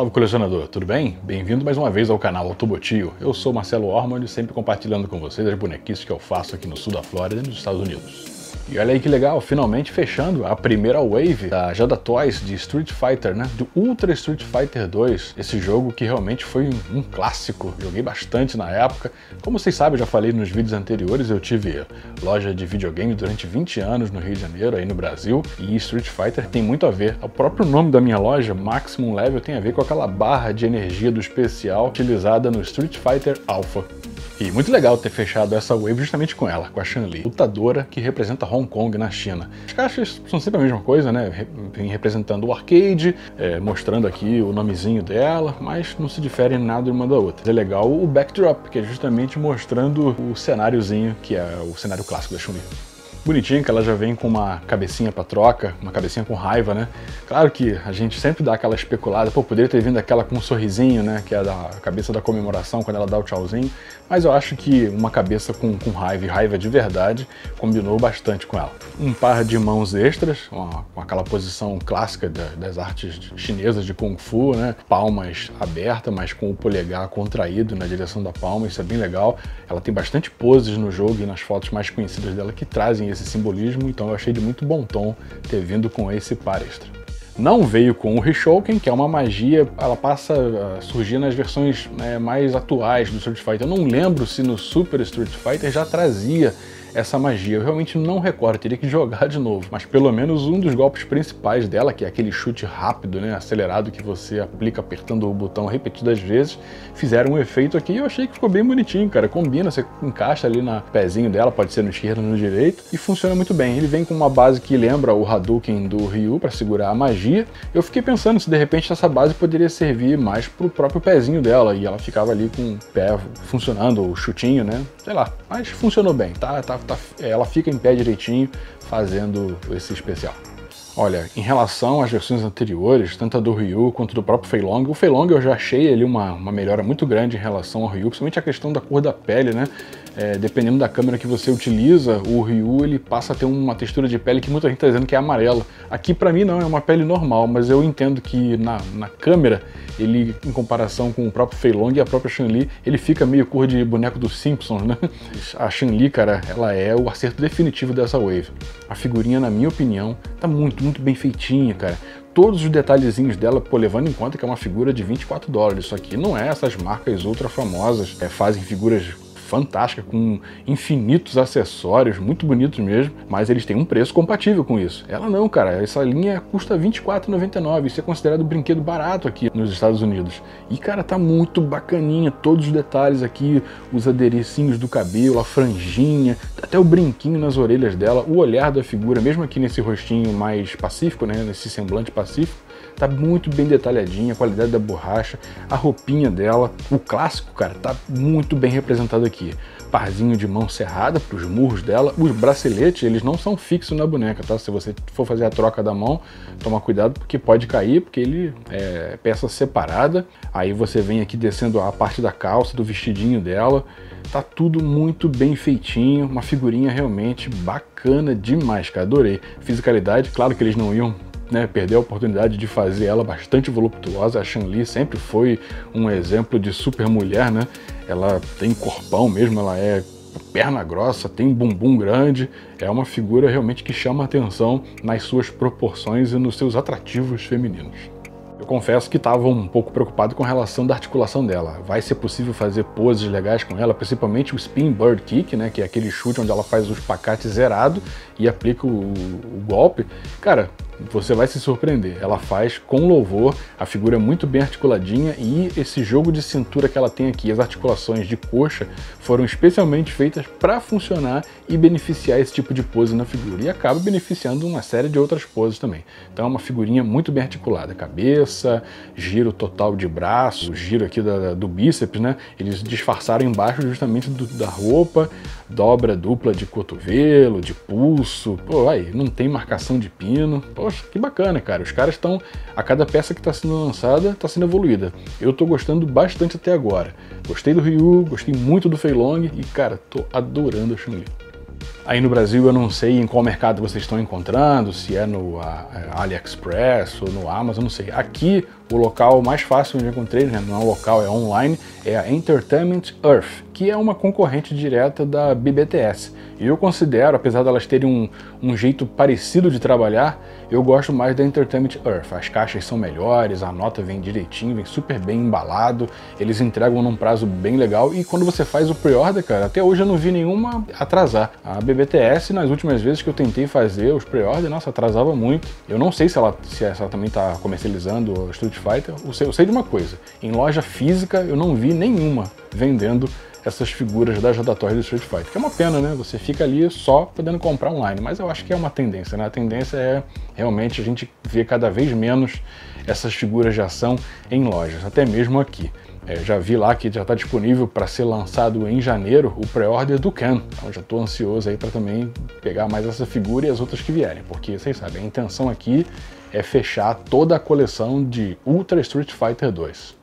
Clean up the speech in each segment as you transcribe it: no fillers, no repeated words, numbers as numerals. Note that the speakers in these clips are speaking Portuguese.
Salve colecionador, tudo bem? Bem-vindo mais uma vez ao canal Autobotio. Eu sou Marcelo Ormond, sempre compartilhando com vocês as bonequices que eu faço aqui no sul da Flórida e nos Estados Unidos. E olha aí que legal, finalmente fechando a primeira wave da Jada Toys de Street Fighter, né? Do Ultra Street Fighter 2, esse jogo que realmente foi um clássico. Joguei bastante na época. Como vocês sabem, eu já falei nos vídeos anteriores, eu tive loja de videogame durante 20 anos no Rio de Janeiro, aí no Brasil, e Street Fighter tem muito a ver. O próprio nome da minha loja, Maximum Level, tem a ver com aquela barra de energia do especial utilizada no Street Fighter Alpha. E muito legal ter fechado essa wave justamente com ela, com a Shen Li, lutadora que representa Hong Kong na China. As caixas são sempre a mesma coisa, né? Vem representando o arcade, mostrando aqui o nomezinho dela, mas não se diferem nada uma da outra. É legal o backdrop, que é justamente mostrando o cenáriozinho, que é o cenário clássico da Chun-Li. Bonitinho que ela já vem com uma cabecinha pra troca, uma cabecinha com raiva, né? Claro que a gente sempre dá aquela especulada, pô, poderia ter vindo aquela com um sorrisinho, né? Que é a cabeça da comemoração, quando ela dá o tchauzinho. Mas eu acho que uma cabeça com raiva, e raiva de verdade, combinou bastante com ela. Um par de mãos extras, com aquela posição clássica das artes chinesas de Kung Fu, né? Palmas abertas, mas com o polegar contraído na direção da palma, isso é bem legal. Ela tem bastante poses no jogo e nas fotos mais conhecidas dela que trazem esse simbolismo, então eu achei de muito bom tom ter vindo com esse par extra. Não veio com o Hadouken, que é uma magia, ela passa a surgir nas versões mais atuais do Street Fighter. Eu não lembro se no Super Street Fighter já trazia essa magia, eu realmente não recordo, teria que jogar de novo, mas pelo menos um dos golpes principais dela, que é aquele chute rápido, né, acelerado, que você aplica apertando o botão repetidas vezes, fizeram um efeito aqui e eu achei que ficou bem bonitinho, cara, combina, você encaixa ali no pezinho dela, pode ser no esquerdo ou no direito, e funciona muito bem. Ele vem com uma base que lembra o Hadouken do Ryu, para segurar a magia. Eu fiquei pensando se de repente essa base poderia servir mais pro próprio pezinho dela, e ela ficava ali com o pé funcionando, o chutinho, né, sei lá, mas funcionou bem, tá, ela fica em pé direitinho fazendo esse especial. Olha, em relação às versões anteriores, tanto a do Ryu quanto do próprio Fei Long, o Fei Long eu já achei ali uma melhora muito grande em relação ao Ryu, principalmente a questão da cor da pele, né? Dependendo da câmera que você utiliza, o Ryu ele passa a ter uma textura de pele que muita gente está dizendo que é amarela. Aqui pra mim não, é uma pele normal, mas eu entendo que na câmera, ele em comparação com o próprio Fei Long e a própria Chun-Li, ele fica meio cor de boneco dos Simpsons, né? A Chun-Li, cara, ela é o acerto definitivo dessa wave. A figurinha, na minha opinião, tá muito bem feitinha, cara. Todos os detalhezinhos dela, pô, levando em conta que é uma figura de 24 dólares, isso aqui não é essas marcas ultra famosas, fazem figuras fantástica, com infinitos acessórios, muito bonitos mesmo, mas eles têm um preço compatível com isso. Ela não, cara, essa linha custa R$24,99, isso é considerado um brinquedo barato aqui nos Estados Unidos. E, cara, tá muito bacaninha, todos os detalhes aqui, os aderecinhos do cabelo, a franjinha, até o brinquinho nas orelhas dela, o olhar da figura, mesmo aqui nesse rostinho mais pacífico, né, nesse semblante pacífico, tá muito bem detalhadinha, a qualidade da borracha, a roupinha dela, o clássico, cara, tá muito bem representado aqui. Parzinho de mão cerrada para os murros dela, os braceletes, eles não são fixos na boneca, tá? Se você for fazer a troca da mão, toma cuidado porque pode cair, porque ele é peça separada. Aí você vem aqui descendo a parte da calça, do vestidinho dela, tá tudo muito bem feitinho, uma figurinha realmente bacana demais, cara, adorei. Fisicalidade, claro que eles não iam perdeu a oportunidade de fazer ela bastante voluptuosa. A Chun-Li sempre foi um exemplo de super mulher, né? Ela tem corpão mesmo, ela é perna grossa, tem bumbum grande, é uma figura realmente que chama atenção nas suas proporções e nos seus atrativos femininos. Eu confesso que estava um pouco preocupado com a relação da articulação dela. Vai ser possível fazer poses legais com ela, principalmente o Spin Bird Kick, né, que é aquele chute onde ela faz o espacate zerado e aplica o golpe. Cara, você vai se surpreender. Ela faz com louvor, a figura é muito bem articuladinha e esse jogo de cintura que ela tem aqui, as articulações de coxa, foram especialmente feitas para funcionar e beneficiar esse tipo de pose na figura. E acaba beneficiando uma série de outras poses também. Então é uma figurinha muito bem articulada. Cabeça, giro total de braço, o giro aqui do bíceps, né? Eles disfarçaram embaixo justamente da roupa, dobra dupla de cotovelo, de pulso, pô, aí, não tem marcação de pino, poxa, que bacana, cara, os caras estão, a cada peça que está sendo lançada, está sendo evoluída, eu tô gostando bastante até agora, gostei do Ryu, gostei muito do Fei Long e, cara, tô adorando a Chun-Li. Aí no Brasil eu não sei em qual mercado vocês estão encontrando, se é no AliExpress ou no Amazon, não sei. Aqui O local mais fácil onde eu encontrei, né, não é um local, é online, é a Entertainment Earth, que é uma concorrente direta da BBTS. E eu considero, apesar delas terem um jeito parecido de trabalhar, eu gosto mais da Entertainment Earth. As caixas são melhores, a nota vem direitinho, vem super bem embalado, eles entregam num prazo bem legal e quando você faz o pre-order, cara, até hoje eu não vi nenhuma atrasar. A BBTS, nas últimas vezes que eu tentei fazer os pre-order, nossa, atrasava muito. Eu não sei se ela também tá comercializando o Street Fighter. Eu sei de uma coisa, em loja física eu não vi nenhuma vendendo essas figuras da Jada Toys do Street Fighter, que é uma pena, né? Você fica ali só podendo comprar online, mas eu acho que é uma tendência, né? A tendência é realmente a gente ver cada vez menos essas figuras de ação em lojas, até mesmo aqui. Já vi lá que já está disponível para ser lançado em janeiro o pré-order do Ken. Então já estou ansioso aí para também pegar mais essa figura e as outras que vierem, porque vocês sabem, a intenção aqui é fechar toda a coleção de Ultra Street Fighter 2.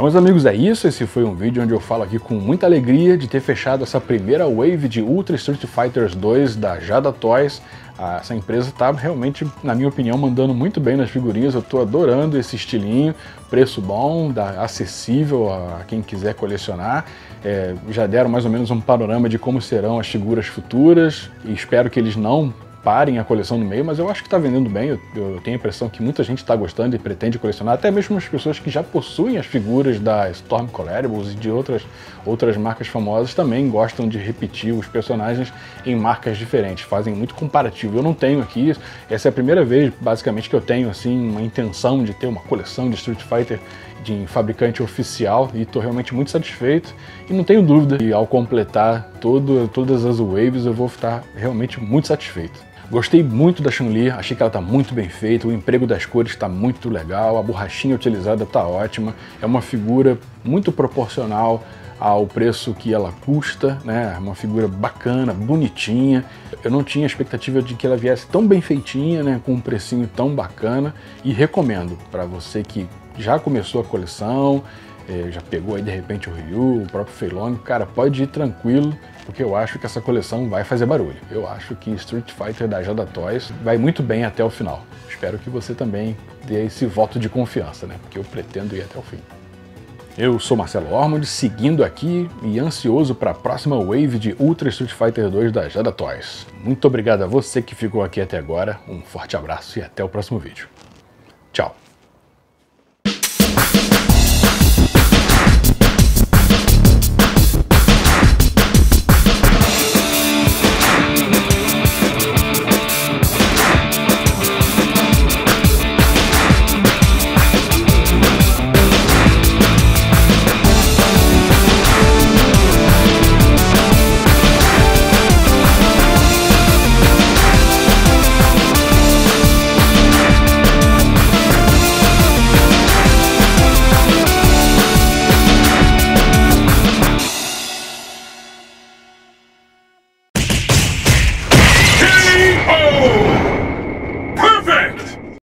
Meus amigos, é isso. Esse foi um vídeo onde eu falo aqui com muita alegria de ter fechado essa primeira wave de Ultra Street Fighter 2 da Jada Toys. Essa empresa tá realmente, na minha opinião, mandando muito bem nas figurinhas. Eu tô adorando esse estilinho, preço bom, acessível a quem quiser colecionar. Já deram mais ou menos um panorama de como serão as figuras futuras e espero que eles não parem a coleção no meio, mas eu acho que está vendendo bem. Eu tenho a impressão que muita gente está gostando e pretende colecionar, até mesmo as pessoas que já possuem as figuras da Storm Collectibles e de outras marcas famosas também gostam de repetir os personagens em marcas diferentes, fazem muito comparativo. Eu não tenho aqui, essa é a primeira vez basicamente que eu tenho assim uma intenção de ter uma coleção de Street Fighter de fabricante oficial e estou realmente muito satisfeito e não tenho dúvida que ao completar todas as waves eu vou estar realmente muito satisfeito. Gostei muito da Chun-Li, achei que ela está muito bem feita, o emprego das cores está muito legal, a borrachinha utilizada está ótima, é uma figura muito proporcional ao preço que ela custa, né? Uma figura bacana, bonitinha. Eu não tinha expectativa de que ela viesse tão bem feitinha, né? Com um precinho tão bacana e recomendo para você que já começou a coleção, já pegou aí de repente o Ryu, o próprio Fei Long, cara, pode ir tranquilo, porque eu acho que essa coleção vai fazer barulho. Eu acho que Street Fighter da Jada Toys vai muito bem até o final. Espero que você também dê esse voto de confiança, né? Porque eu pretendo ir até o fim. Eu sou Marcelo Ormond, seguindo aqui e ansioso para a próxima wave de Ultra Street Fighter 2 da Jada Toys. Muito obrigado a você que ficou aqui até agora, um forte abraço e até o próximo vídeo. Tchau!